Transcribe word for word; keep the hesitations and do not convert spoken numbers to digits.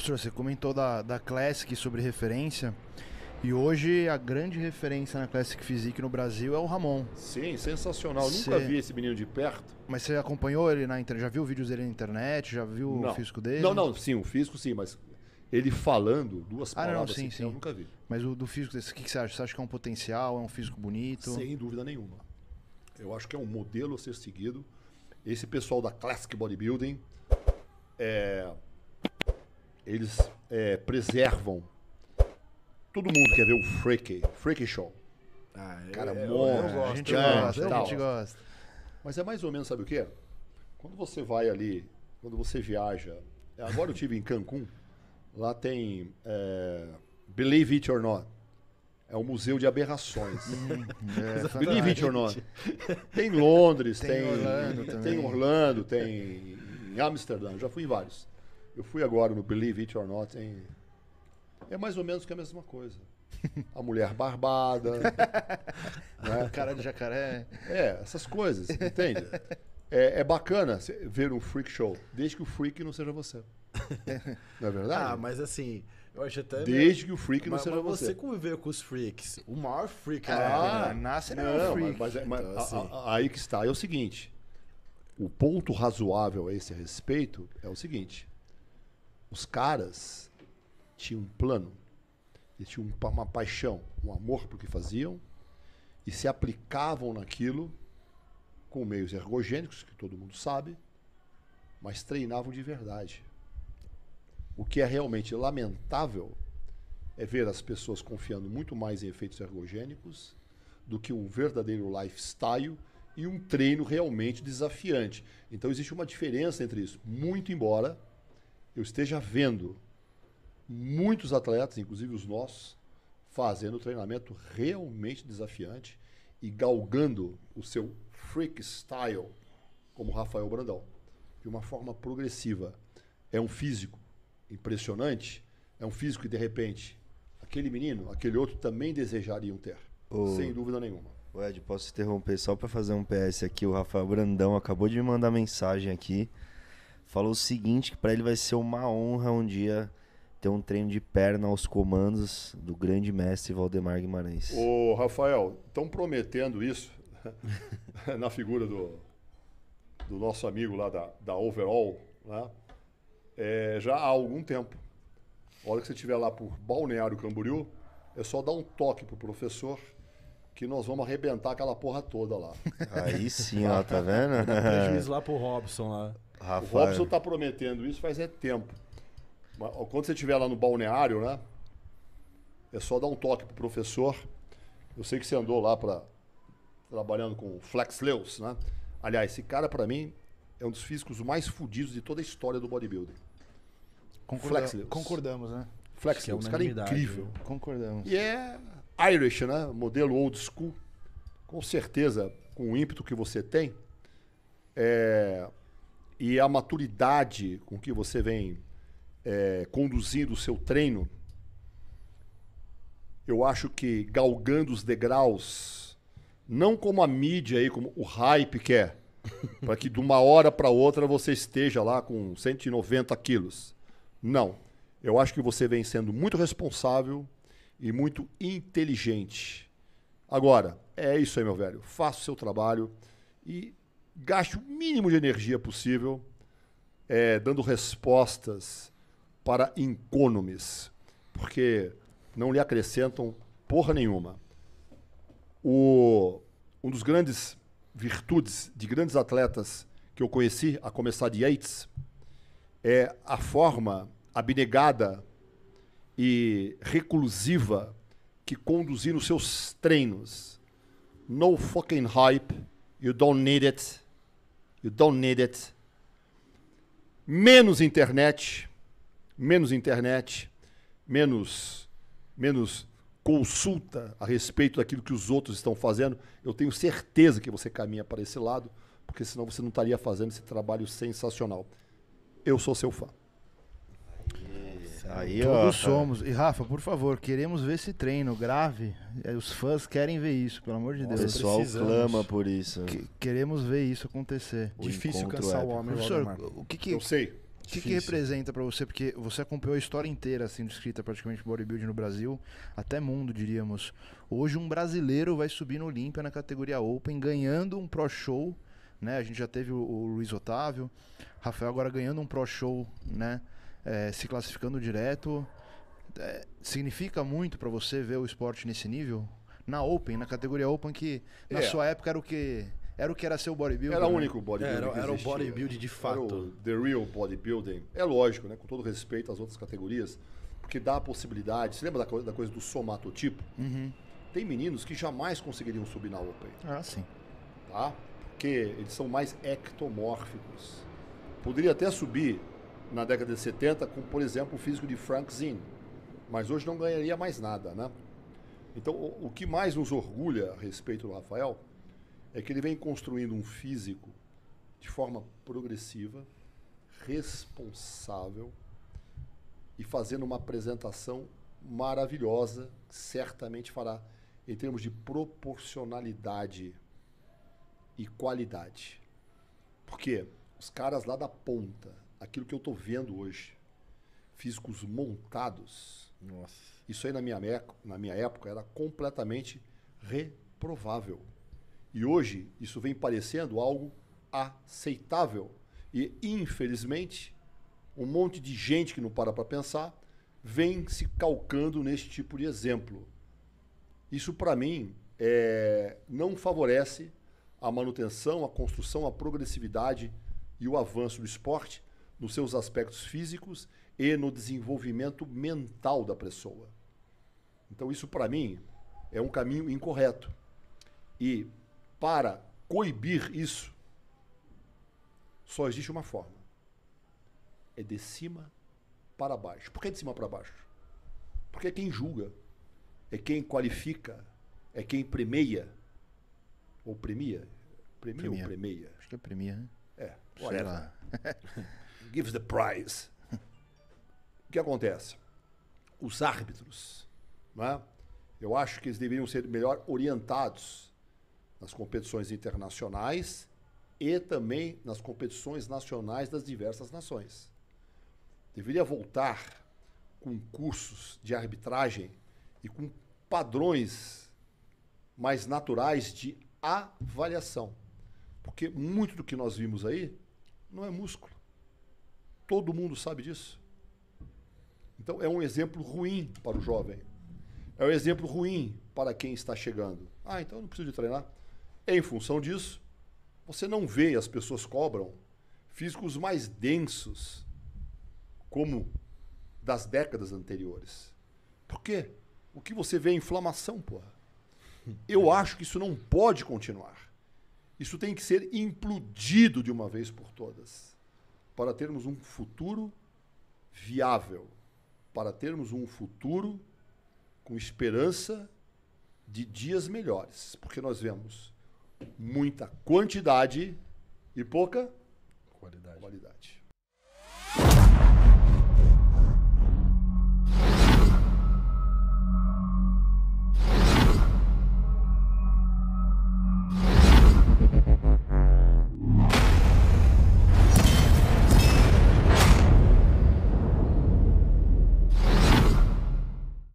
professor, você comentou da, da Classic sobre referência. E hoje a grande referência na Classic Physique no Brasil é o Ramon. Sim, sensacional. Cê... Nunca vi esse menino de perto. Mas você acompanhou ele na internet? Já viu vídeos dele na internet? Já viu não. o físico dele? Não, não, sim, o físico sim, mas ele falando duas palavras ah, não, sim, assim, sim. eu nunca vi. Mas o do físico desse, o que você acha? Você acha que é um potencial, é um físico bonito? Sem dúvida nenhuma. Eu acho que é um modelo a ser seguido. Esse pessoal da Classic Bodybuilding, é, eles é, preservam. Todo mundo quer ver o Freaky, Freaky Show. Ah, cara, é, monstro, a gente gosta, a gente gosta. Mas é mais ou menos, sabe o quê? Quando você vai ali, quando você viaja... Agora eu estive em Cancún, lá tem é, Believe It or Not. É um museu de aberrações. Hum, é, Believe It or Not. Tem Londres, tem, tem Orlando, tem, tem, Orlando, tem em Amsterdã, já fui em vários. Eu fui agora no Believe It or Not em... É mais ou menos que a mesma coisa. A mulher barbada. Né? O cara de jacaré. É, essas coisas, entende? É, é bacana ver um freak show, desde que o freak não seja você. Não é verdade? Ah, mas assim, eu acho até... Desde mesmo, que o freak não mas, seja mas você. Você conviveu com os freaks. O maior freak... Ah, nasce não, não é um freak. Mas, mas, mas, então, assim... a, a, aí que está, é o seguinte. O ponto razoável a esse respeito é o seguinte. Os caras... tinha um plano, tinha uma paixão, um amor por que faziam e se aplicavam naquilo com meios ergogênicos, que todo mundo sabe, mas treinavam de verdade. O que é realmente lamentável é ver as pessoas confiando muito mais em efeitos ergogênicos do que um verdadeiro lifestyle e um treino realmente desafiante. Então existe uma diferença entre isso, muito embora eu esteja vendo muitos atletas, inclusive os nossos, fazendo treinamento realmente desafiante e galgando o seu freak style, como Rafael Brandão, de uma forma progressiva. É um físico impressionante, é um físico que, de repente, aquele menino, aquele outro também desejariam ter, oh. sem dúvida nenhuma. O Ed, posso interromper só para fazer um P S aqui? O Rafael Brandão acabou de me mandar mensagem aqui, falou o seguinte, que para ele vai ser uma honra um dia... ter um treino de perna aos comandos do grande mestre Valdemar Guimarães. Ô, Rafael, estão prometendo isso na figura do, do nosso amigo lá da, da Overall, né? É, já há algum tempo. A hora que você estiver lá por Balneário Camboriú, é só dar um toque pro professor que nós vamos arrebentar aquela porra toda lá. Aí sim, ó, tá vendo? Dá prejuízo lá pro Robson lá. Rafael. O Robson tá prometendo isso faz é tempo. Quando você estiver lá no balneário, né? É só dar um toque pro professor. Eu sei que você andou lá pra, trabalhando com o Flex Lewis, né? Aliás, esse cara, pra mim, é um dos físicos mais fodidos de toda a história do bodybuilding. Concorda Flex Lewis. Concordamos, né? Flex Lewis, esse cara é incrível. Concordamos. E é Irish, né? Modelo old school. Com certeza, com o ímpeto que você tem é... e a maturidade com que você vem... É, conduzindo o seu treino, eu acho que galgando os degraus, não como a mídia aí, como o hype quer, para que de uma hora para outra você esteja lá com cento e noventa quilos. Não. Eu acho que você vem sendo muito responsável e muito inteligente. Agora, é isso aí, meu velho. Faça o seu trabalho e gaste o mínimo de energia possível, é, dando respostas para incônomes, porque não lhe acrescentam porra nenhuma. O, um dos grandes virtudes de grandes atletas que eu conheci, a começar de Yates, é a forma abnegada e reclusiva que conduziram os seus treinos. No fucking hype, you don't need it, you don't need it. Menos internet... menos internet, menos, menos consulta a respeito daquilo que os outros estão fazendo. Eu tenho certeza que você caminha para esse lado, porque senão você não estaria fazendo esse trabalho sensacional. Eu sou seu fã. Aí, todos somos. E Rafa, por favor, queremos ver esse treino grave. Os fãs querem ver isso, pelo amor de Deus. O pessoal Precisamos. clama por isso. Que, queremos ver isso acontecer. O Difícil cansar é. o homem. Professor, o que que... Eu sei. que, que representa para você? Porque você acompanhou a história inteira, assim, descrita praticamente bodybuilding no Brasil, até mundo, diríamos. Hoje um brasileiro vai subir no Olimpia na categoria Open, ganhando um Pro Show, né? A gente já teve o, o Luiz Otávio, Rafael agora ganhando um Pro Show, né? É, se classificando direto. É, significa muito para você ver o esporte nesse nível? Na Open, na categoria Open, que na é. sua época era o que... Era o que era seu bodybuilding? Era o único bodybuilding é, era, que existia. Era o bodybuilding de fato. Era o the real bodybuilding. É lógico, né? Com todo respeito às outras categorias, porque dá a possibilidade... Você lembra da coisa, da coisa do somatotipo? Uhum. Tem meninos que jamais conseguiriam subir na Open. Ah, sim. Tá? Porque eles são mais ectomórficos. Poderia até subir na década de setenta com, por exemplo, o físico de Frank Zane. Mas hoje não ganharia mais nada, né? Então, o, o que mais nos orgulha a respeito do Rafael... é que ele vem construindo um físico de forma progressiva, responsável e fazendo uma apresentação maravilhosa, que certamente fará em termos de proporcionalidade e qualidade. Porque os caras lá da ponta, aquilo que eu estou vendo hoje, físicos montados, nossa, isso aí na minha, na minha época era completamente reprovável. E hoje isso vem parecendo algo aceitável. E, infelizmente, um monte de gente que não para para pensar vem se calcando nesse tipo de exemplo. Isso, para mim, é, não favorece a manutenção, a construção, a progressividade e o avanço do esporte nos seus aspectos físicos e no desenvolvimento mental da pessoa. Então, isso, para mim, é um caminho incorreto. E... para coibir isso, só existe uma forma. É de cima para baixo. Por que de cima para baixo? Porque é quem julga, é quem qualifica, é quem premia. Ou premia? Premia, premia. ou premia? Acho que é premia, né? É. Sei lá. Gives the prize. O que acontece? Os árbitros, né? Eu acho que eles deveriam ser melhor orientados nas competições internacionais e também nas competições nacionais das diversas nações. Deveria voltar com cursos de arbitragem e com padrões mais naturais de avaliação. Porque muito do que nós vimos aí não é músculo. Todo mundo sabe disso. Então é um exemplo ruim para o jovem. É um exemplo ruim para quem está chegando. Ah, então eu não preciso de treinar. Em função disso, você não vê, as pessoas cobram, físicos mais densos, como das décadas anteriores. Por quê? O que você vê é inflamação, porra. Eu acho que isso não pode continuar. Isso tem que ser implodido de uma vez por todas, para termos um futuro viável, para termos um futuro com esperança de dias melhores, porque nós vemos muita quantidade e pouca qualidade. qualidade.